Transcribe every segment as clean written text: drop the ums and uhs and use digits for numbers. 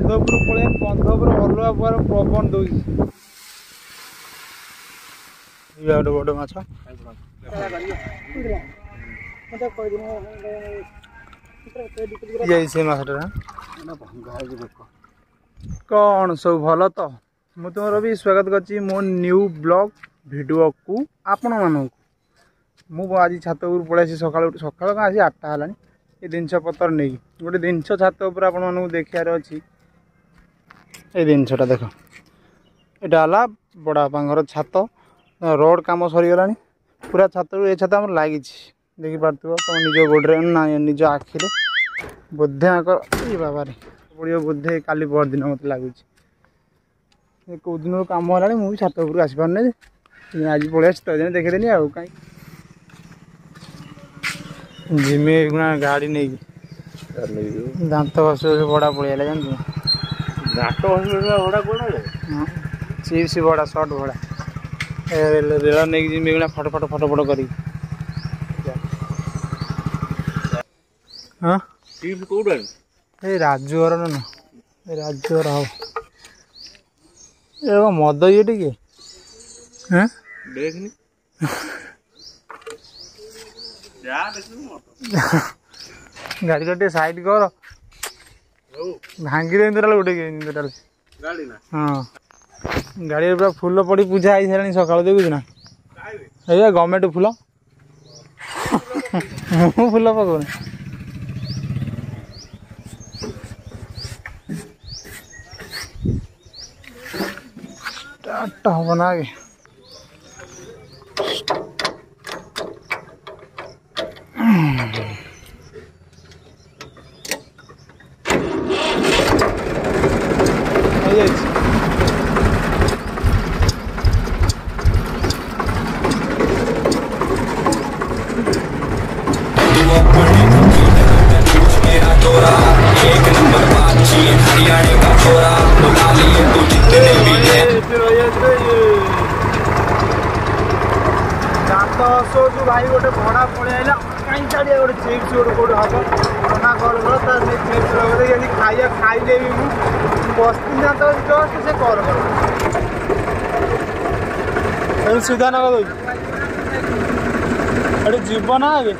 कन्दपुर पड़े कन्दपुर अलुआ पर प्रबन दौर गोटे माछ से माछटा कौन सब भल तो मुझे तुम भी स्वागत कर मो न्यू ब्लॉग वीडियो को आपण मानक मुझे आज छात उपर पलैसी सका आज आठटा है ये जिनस पतर नहीं गोटे जिन छात उपर आप देखार अच्छी ये जिनसटा देख यहाँ बड़ापा घर छात रोड कम सरीगला पूरा छात ये छात आम लगी देखिपुर तुम निज गोडे ना निज आखिरे बोधे आकर बाबारे पड़ो बोधे काली पहर दिन मत लगुच कौ दिन कम है मुझे छात उपरक आसपार नहीं आज पलिया शीतने देखदेनी आ कहीं जिमे गाड़ी नहीं दात घस बड़ा पड़ेगा जानते दात घड़ा कौन चिप्स बड़ा सर्ट भड़ा रेल नहीं जिमे फटो फटो फटो फटो कर राजुर ना राजुर हाँ ये मद ये टे गाड़ी गोटे साइड कर भांगी देटा गोटे हाँ गाड़ी पूरा फूल पड़ी पूजा हो सारा सका देखुना ये गवर्नमेंट फूल फूल पकड़ स्टार्ट हम ना आगे भाई गोटे भड़ा पलैला कहीं चलिए गोटे चिप्स गोटे कौट हम भड़ा कल कल चिप्स यदि खाया खाइले भी मुझे बस्ती ना तो जस्ट से कल कर सीधा ना अरे जीवन आगे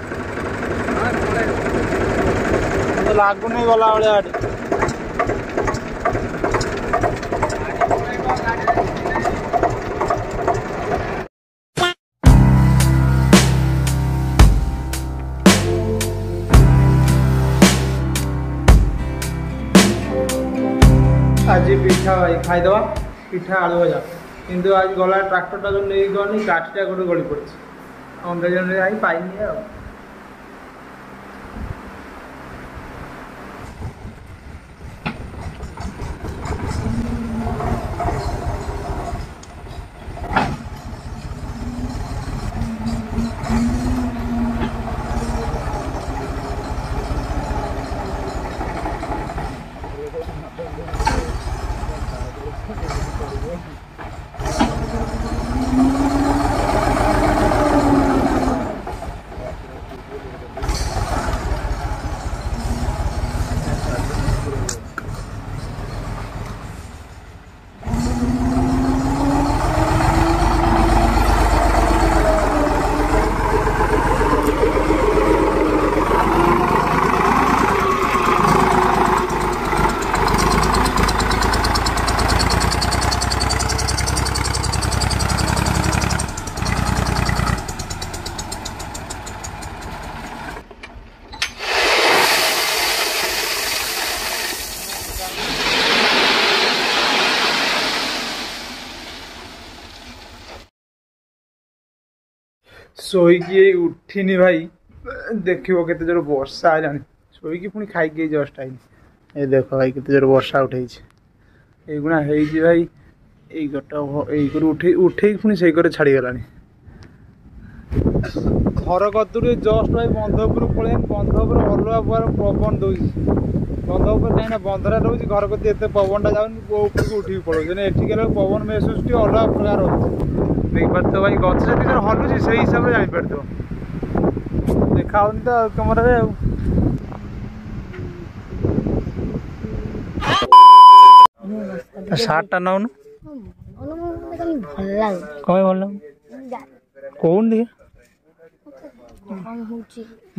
लगुन गला भाई पिठा भाई खाईद पिठा आलू भजा किंतु आज गला ट्रैक्टर टा जो नहीं गली काठीटा गोटे गली पड़ी अंदाजन आई पाइनि आ शोईकि उठिनी भाई देखो केत जोर वर्षा है शोईकि पुणी खाई जस्ट आई ए देख भाई केत जोर वर्षा उठे युणा हो भाई ये उठे उठे पुणी से छाड़गला घर कतुरी जस्ट भाई बंध उपर पड़े बंध उपर अलुआ पवन दौर बंध उपर कहीं बंधरा रोचे घर कती एत पवनटा जाऊन उपरको उठिक पड़े एठिक पवन महसूस टी अलग प्रकार हो देखिपार भाई गच से जो हलुची से हिसाब से जापर देखा तो कमर में। শার্টটা নাও না কই বল কোন দিকে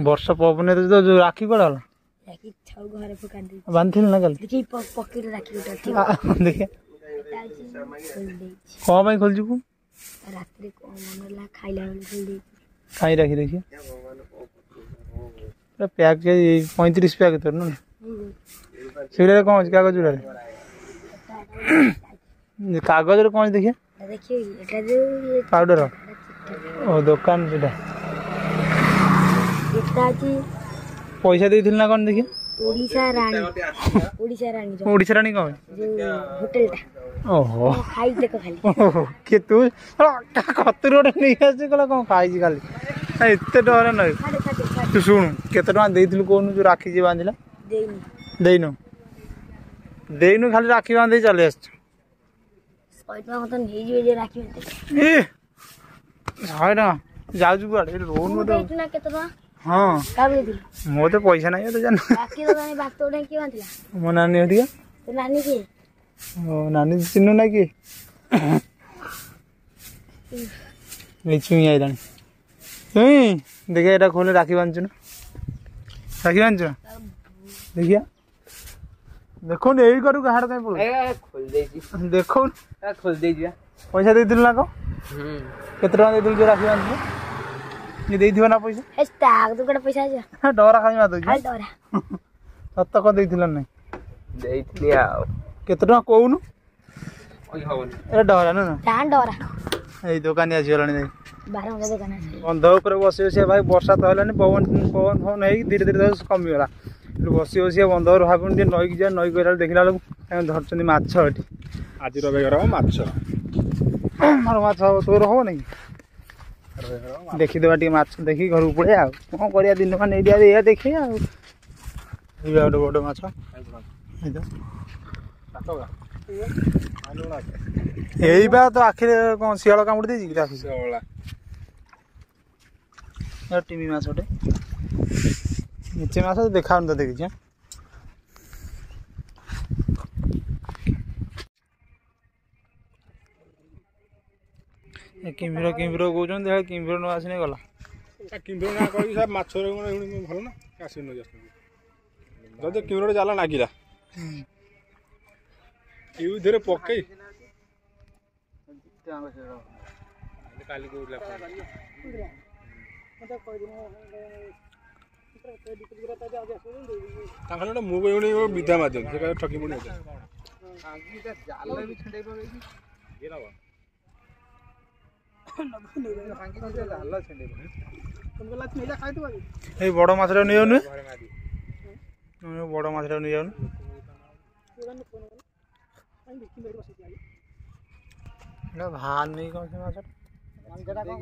বর্ষা পবনে তো রাখি পড়া হলো রাখি ছাও ঘরে ফুকান দি বাঁধিল না গেল দেখি পকেটে রাখি ওটা ঠিক দেখি কো ভাই খোল জুকু রাতে কো মনলা খাইলা খোল দি খাই রাখি দেখি পুরো প্যাক যে 35 প্যাক তোর না सिरे कोन कागज जुड़ा रे कागज रे कोन देखिए देखिए एटा जो पाउडर ओ दुकान जेटा इताजी पैसा देथिल ना कोन देखिए ओडिसा रानी कोन होटल ता ओहो खाइ देखो खाली के तू कतरोडे नै आसी कोला कोन खाइ जी खाली एते डोरा नै तू सुन केते टाका देथिल कोन जो राखी जे बांधिला देइनी देइनो देइनो खाली राखी बांधे चले आछ 100 टका मतन हे जे जे राखी बांधे ए हाय ना जाउजु बडे लोन मत इतना केतना हां का दे दिल मोते पैसा नाही तो जान बाकी तो नाही बात ओढे की बांधला मो नानी ओदिया तो नानी की ओ नानी चिन्नु ना की नीचे ही आइदान हई देखे एटा खोले राखी बांधछु देखिया देखो ने एई करू कहाड़ काई बोल ए खोल दे जी देखो ना खोल दे जी पैसा दे दिल ना को केतरा दे दिल जो राखी बांध ने दे दियो ना पैसा हे ताग तो कड़ा पैसा जा हां डोरा खाई मा दो जी हां डोरा सत्ता को दे दिलन नहीं दे दिली आओ केतरा कोउनु ओई हवन ए डोरा ना जान डोरा ए दुकान आ जलनी दे 12 बजे दुकान आ बंध ऊपर बसियो से भाई वर्षा तो हला ने पवन पवन फोन है धीरे धीरे कम होला बस बसिया बंद भावन नई की जा नई गला देखला धरती मछ ये आज रविवार मोर मछ तोर हम ना कि देखीदे टे देखी घर को पड़े कौन कर दिन मान ये देखे बड़ बड़ मछ यही तो आखिरे कौन शियाल कामुड़ दे टीमी मछ गोटे नीचे मास देखा तो देखिए किंभीर कौन देखा किंभीर न आसने गला किंभीर ना कह मछ भल ना आस जब किंभीर जाला नागिला युद्ध पकई तांखलो मु बयनी विद्या माध्यम से ठकी मुनी होता आगी ता जाला भी छडे बे ये लावा आगी ता जाला छडे बे तुम गला छेला खाइ तो ए बड़ माछ रे नियो न बड़ माछ रे नियो न ना भान नहीं कोन से माछ जटा कोन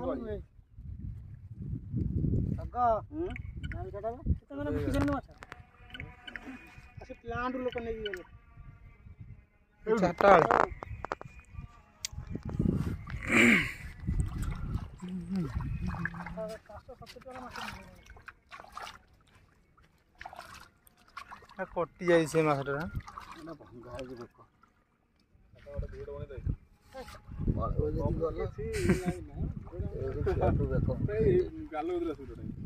अगा नाल काटा तो मैंने किचन में माछा ऐसे प्लांट लोग ने दिए चाटा ना कटी जाई से माछटा ना भंगा है देखो बड़ा भीड़ होने दे और वो देखो ना देखो गालो उधर सुन